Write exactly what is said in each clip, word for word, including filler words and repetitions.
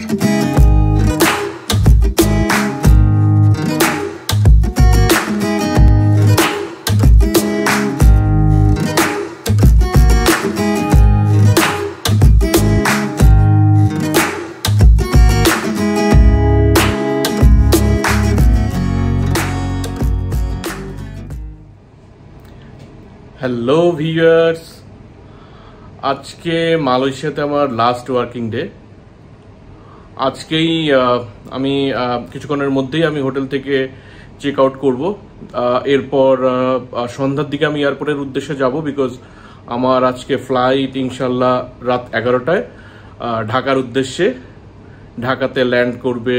Hello viewers, আজকে মালয়েশিয়াতে আমার লাস্ট ওয়ার্কিং ডে। আজকেই আমি কিছুক্ষণের মধ্যেই আমি হোটেল থেকে চেক আউট করব। এরপর সন্ধ্যার দিকে আমি এয়ারপোর্টের উদ্দেশ্যে যাব, বিকজ আমার আজকে ফ্লাইট ইনশাল্লাহ রাত এগারোটায় ঢাকার উদ্দেশ্যে। ঢাকাতে ল্যান্ড করবে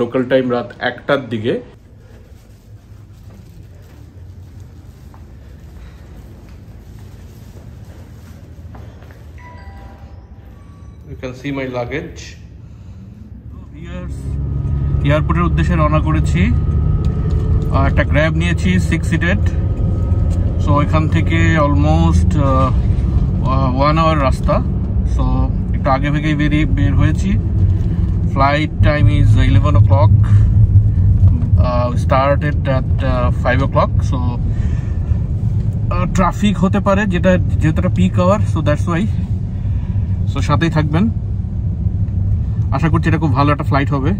লোকাল টাইম রাত একটার দিকে। You can see my luggage. এয়ারপোর্টের উদ্দেশ্যে রওনা করেছি। একটা গ্র্যাব নিয়েছি সিক্স সিটেড, সো এখান থেকে অলমোস্ট ওয়ান আওয়ার রাস্তা। সো একটু আগে থেকেই বেরিয়ে বের হয়েছি। Flight time is eleven o'clock, started at five o'clock. So traffic হতে পারে, যেটা যেহেতু একটা peak hour, so that's why. So সাথেই থাকবেন, আশা করছি এটা খুব ভালো একটা ফ্লাইট হবে।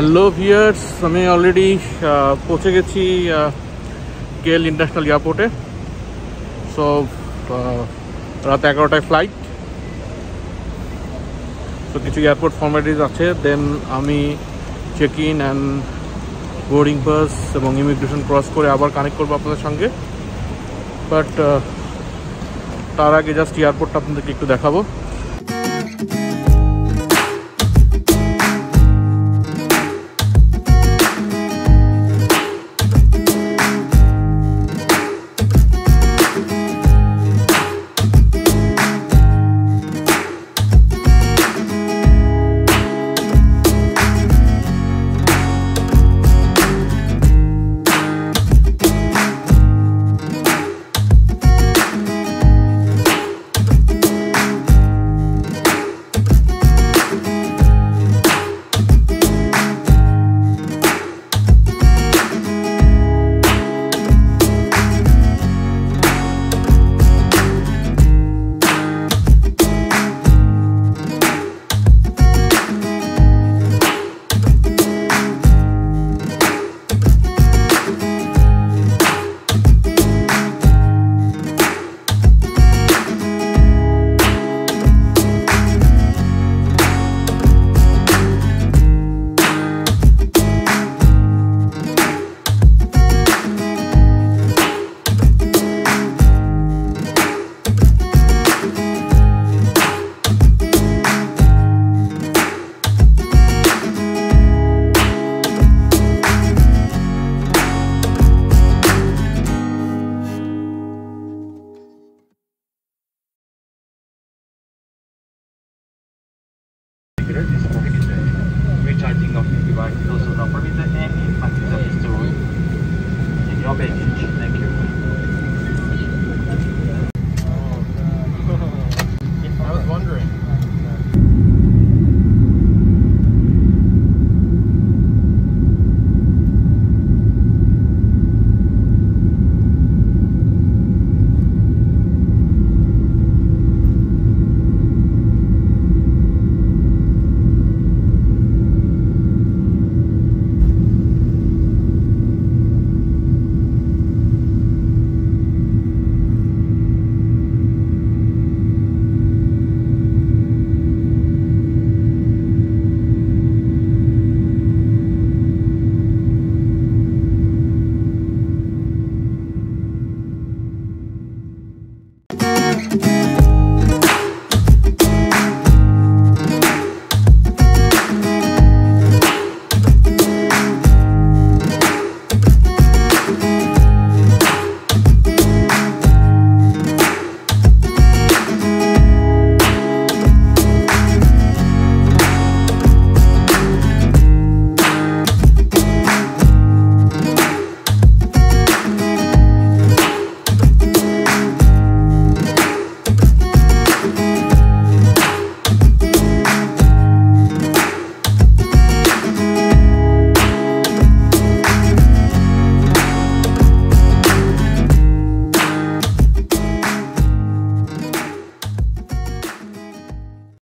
হ্যালো ভিউয়ার্স, আমি অলরেডি পৌঁছে গেছি কেএল ইন্টারন্যাশনাল এয়ারপোর্টে। সো রাত এগারোটায় ফ্লাইট, সো কিছু এয়ারপোর্ট ফর্মালিটিস আছে। দেন আমি check in and boarding pass এবং ইমিগ্রেশন ক্রস করে আবার কানেক্ট করবো আপনাদের সঙ্গে। বাট তার আগে জাস্ট এয়ারপোর্টটা আপনাদেরকে একটু দেখাবো। Recharging of your device is also not permitted, and if access is to your baggage.